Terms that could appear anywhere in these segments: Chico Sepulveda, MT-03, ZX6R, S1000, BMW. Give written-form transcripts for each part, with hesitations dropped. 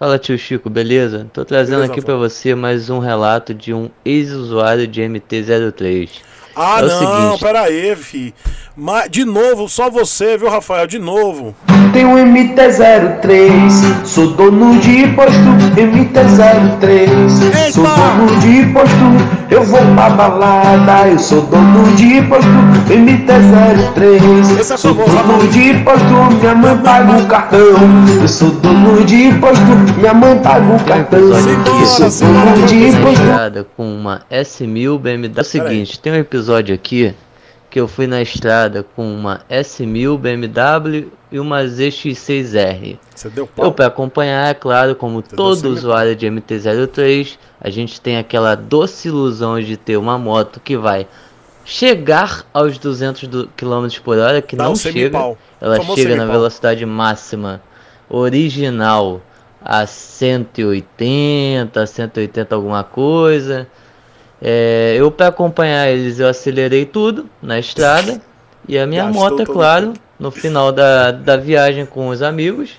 Fala, tio Chico, beleza? Tô trazendo aqui para você mais um relato de um ex-usuário de MT-03. Ah, não, peraí, fi. Mas, de novo, só você, viu, Rafael? De novo. Tenho um MT-03, sou dono de posto, MT-03. Eita! Sou dono de posto, eu vou pra balada. Eu sou dono de posto, MT-03. Esse é sou famoso, dono de posto, minha mãe paga o cartão. Eu sou dono de posto, minha mãe paga o cartão. Eu sou dono de posto. Com uma S1000 BMW. É o seguinte, tem um episódio aqui que eu fui na estrada com uma S1000 BMW e uma ZX6R. Eu, para acompanhar, é claro, como todo usuário de MT-03, a gente tem aquela doce ilusão de ter uma moto que vai chegar aos 200 km/h, que não chega, ela chega na velocidade máxima original a 180, 180 alguma coisa. É, eu, para acompanhar eles, eu acelerei tudo na estrada e a minha moto, é claro, no final da viagem com os amigos,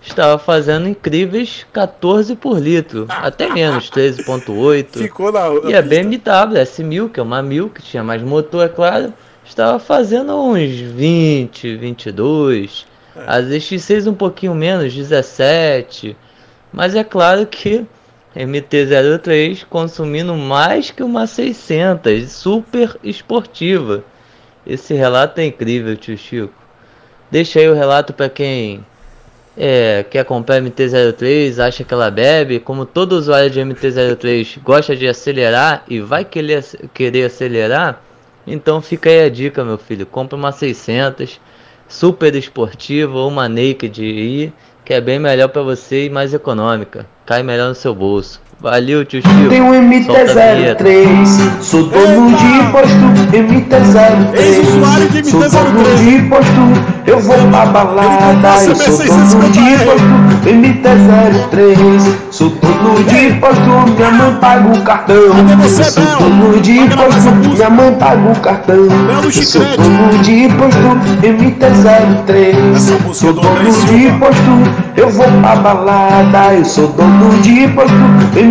estava fazendo incríveis 14 por litro, até menos, 13.8. E a BMW S1000, que é uma 1000, que tinha mais motor, é claro, estava fazendo uns 20, 22, a ZX6 um pouquinho menos, 17, mas é claro que MT-03 consumindo mais que uma 600, super esportiva. Esse relato é incrível, tio Chico. Deixa aí o relato para quem quer comprar MT-03, acha que ela bebe. Como todo usuário de MT-03 gosta de acelerar e vai querer acelerar, então fica aí a dica, meu filho. Compra uma 600, super esportiva, ou uma Naked aí, que é bem melhor para você e mais econômica. Cai melhor no seu bolso. Valeu, tio Chico. Tem um MT-03, sou dono de posto, MT-03. Ex-usuário de MT-03. Sou dono de posto, eu vou pra balada. Eu sou dono de posto, MT-03. Sou dono de posto, minha mãe paga o cartão. Eu sou dono de posto, minha mãe paga o cartão. Eu sou dono de posto, MT-03. Sou dono de posto, eu vou pra balada. Eu sou dono de posto, MT-03.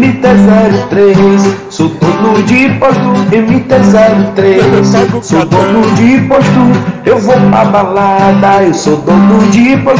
Sou dono de posto, MT-03. Sou dono de posto, eu vou pra balada. Eu sou dono de posto.